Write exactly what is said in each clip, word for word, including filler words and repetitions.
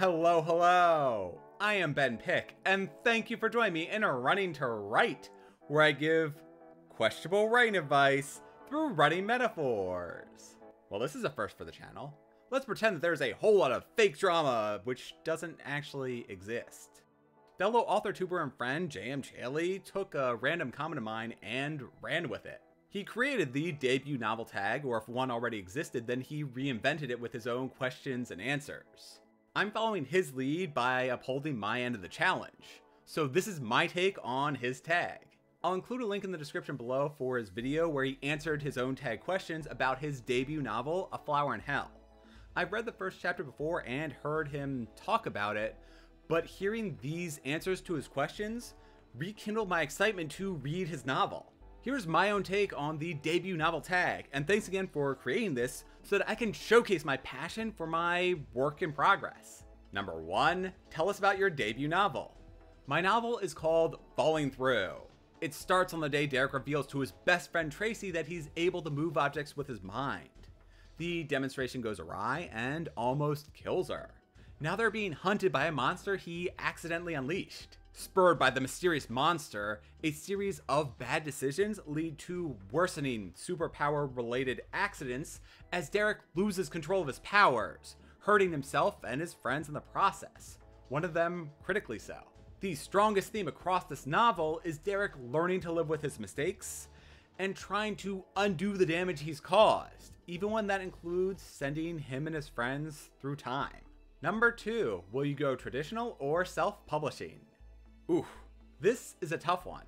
Hello, hello! I am Ben Pick, and thank you for joining me in Running to Write, where I give questionable writing advice through writing metaphors. Well, this is a first for the channel. Let's pretend that there's a whole lot of fake drama, which doesn't actually exist. Fellow author, tuber, and friend J M Celi took a random comment of mine and ran with it. He created the debut novel tag, or if one already existed, then he reinvented it with his own questions and answers. I'm following his lead by upholding my end of the challenge, so this is my take on his tag. I'll include a link in the description below for his video where he answered his own tag questions about his debut novel, A Flower in Hell. I've read the first chapter before and heard him talk about it, but hearing these answers to his questions rekindled my excitement to read his novel. Here's my own take on the debut novel tag, and thanks again for creating this so that I can showcase my passion for my work in progress. Number one, tell us about your debut novel. My novel is called Falling Through. It starts on the day Derek reveals to his best friend Tracy that he's able to move objects with his mind. The demonstration goes awry and almost kills her. Now they're being hunted by a monster he accidentally unleashed. Spurred by the mysterious monster, a series of bad decisions lead to worsening superpower-related accidents as Derek loses control of his powers, hurting himself and his friends in the process, one of them critically so. The strongest theme across this novel is Derek learning to live with his mistakes and trying to undo the damage he's caused, even when that includes sending him and his friends through time. Number two, will you go traditional or self-publishing? Oof, this is a tough one.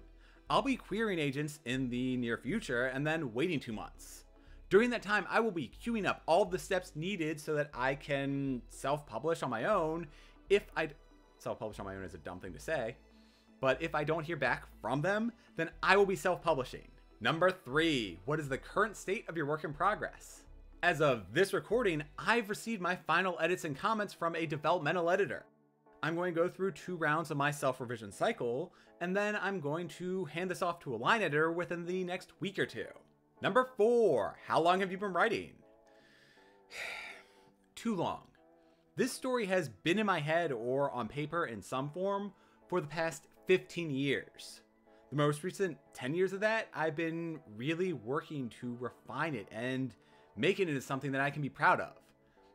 I'll be querying agents in the near future and then waiting two months. During that time, I will be queuing up all the steps needed so that I can self-publish on my own if I... Self-publish on my own is a dumb thing to say. But if I don't hear back from them, then I will be self-publishing. Number three, what is the current state of your work in progress? As of this recording, I've received my final edits and comments from a developmental editor. I'm going to go through two rounds of my self-revision cycle, and then I'm going to hand this off to a line editor within the next week or two. Number four, how long have you been writing? Too long. This story has been in my head or on paper in some form for the past fifteen years. The most recent ten years of that, I've been really working to refine it and making it into something that I can be proud of.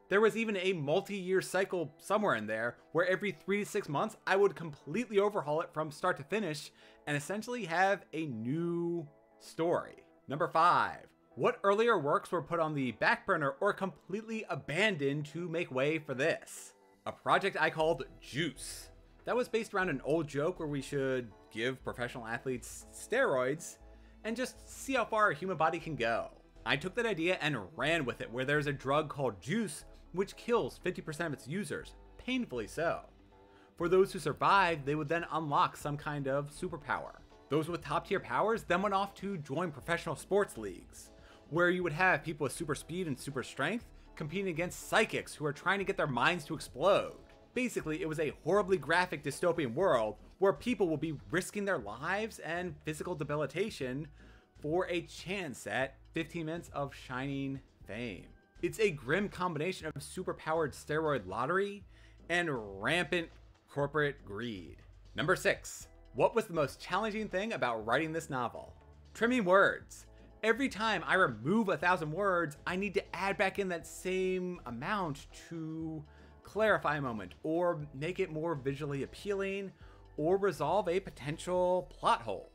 There was even a multi-year cycle somewhere in there where every three to six months I would completely overhaul it from start to finish and essentially have a new story. Number five, what earlier works were put on the back burner or completely abandoned to make way for this? A project I called Juice. That was based around an old joke where we should give professional athletes steroids and just see how far a human body can go. I took that idea and ran with it, where there's a drug called Juice which kills fifty percent of its users, painfully so. For those who survive, they would then unlock some kind of superpower. Those with top tier powers then went off to join professional sports leagues, where you would have people with super speed and super strength competing against psychics who are trying to get their minds to explode. Basically, it was a horribly graphic dystopian world where people will be risking their lives and physical debilitation for a chance at fifteen minutes of shining fame. It's a grim combination of superpowered steroid lottery and rampant corporate greed. Number six, what was the most challenging thing about writing this novel? Trimming words. Every time I remove a thousand words, I need to add back in that same amount to clarify a moment or make it more visually appealing or resolve a potential plot hole.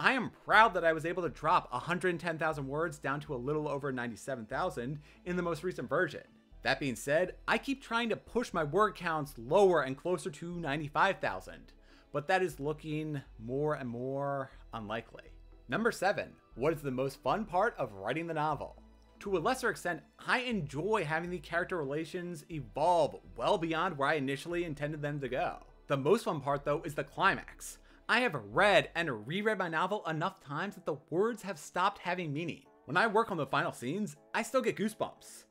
I am proud that I was able to drop one hundred ten thousand words down to a little over ninety-seven thousand in the most recent version. That being said, I keep trying to push my word counts lower and closer to ninety-five thousand, but that is looking more and more unlikely. Number seven, what is the most fun part of writing the novel? To a lesser extent, I enjoy having the character relations evolve well beyond where I initially intended them to go. The most fun part, though, is the climax. I have read and reread my novel enough times that the words have stopped having meaning. When I work on the final scenes, I still get goosebumps.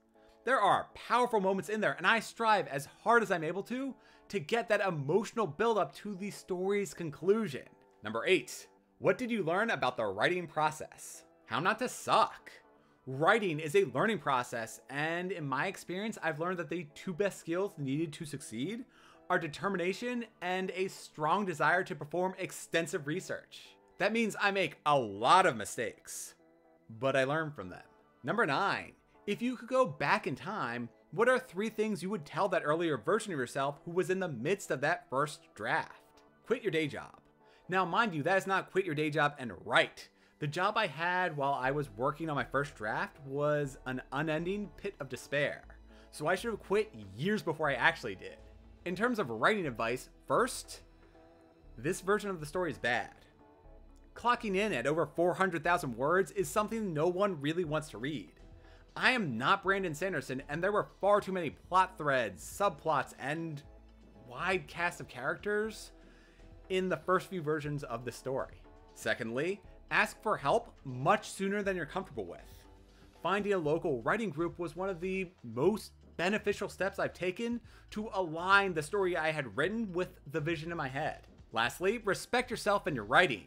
There are powerful moments in there, and I strive as hard as I'm able to to get that emotional buildup to the story's conclusion. Number eight, what did you learn about the writing process? How not to suck. Writing is a learning process, and in my experience, I've learned that the two best skills needed to succeed are determination and a strong desire to perform extensive research. That means I make a lot of mistakes, but I learn from them. Number nine, if you could go back in time, what are three things you would tell that earlier version of yourself who was in the midst of that first draft? Quit your day job. Now, mind you, that is not quit your day job and write. The job I had while I was working on my first draft was an unending pit of despair, so I should have quit years before I actually did. In terms of writing advice, first, this version of the story is bad. Clocking in at over four hundred thousand words is something no one really wants to read. I am not Brandon Sanderson, and there were far too many plot threads, subplots, and wide cast of characters in the first few versions of the story. Secondly, ask for help much sooner than you're comfortable with. Finding a local writing group was one of the most beneficial steps I've taken to align the story I had written with the vision in my head. Lastly, respect yourself and your writing.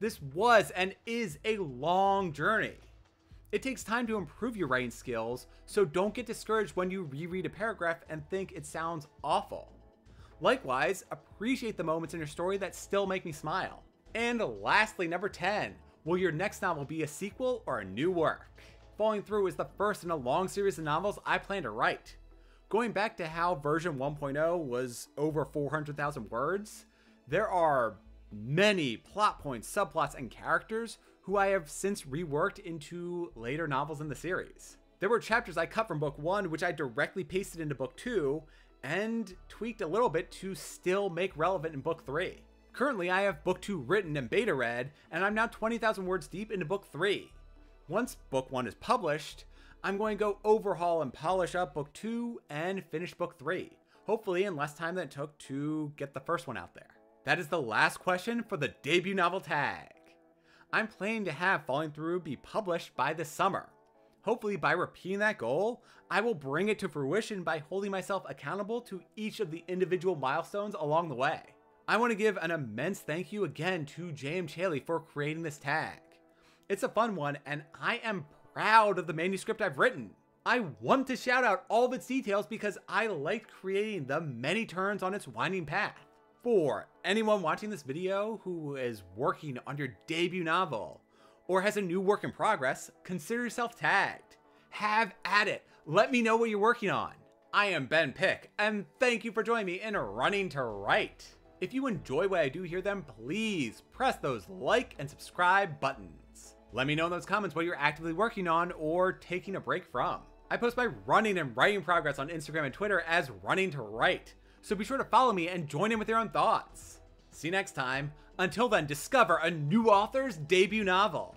This was and is a long journey. It takes time to improve your writing skills, so don't get discouraged when you reread a paragraph and think it sounds awful. Likewise, appreciate the moments in your story that still make me smile. And lastly, number ten, will your next novel be a sequel or a new work? Falling Through is the first in a long series of novels I plan to write. Going back to how version one point oh was over four hundred thousand words, there are many plot points, subplots, and characters who I have since reworked into later novels in the series. There were chapters I cut from book one, which I directly pasted into book two, and tweaked a little bit to still make relevant in book three. Currently, I have book two written and beta read, and I'm now twenty thousand words deep into book three. Once book one is published, I'm going to go overhaul and polish up book two and finish book three, hopefully in less time than it took to get the first one out there. That is the last question for the debut novel tag. I'm planning to have Falling Through be published by this summer. Hopefully by repeating that goal, I will bring it to fruition by holding myself accountable to each of the individual milestones along the way. I want to give an immense thank you again to J M Celi for creating this tag. It's a fun one, and I am proud of the manuscript I've written. I want to shout out all of its details because I liked creating the many turns on its winding path. For anyone watching this video who is working on your debut novel or has a new work in progress, consider yourself tagged. Have at it. Let me know what you're working on. I am Ben Pick, and thank you for joining me in Running to Write. If you enjoy what I do here, then please press those like and subscribe buttons. Let me know in those comments what you're actively working on or taking a break from. I post my running and writing progress on Instagram and Twitter as Running to Write, so be sure to follow me and join in with your own thoughts. See you next time. Until then, discover a new author's debut novel.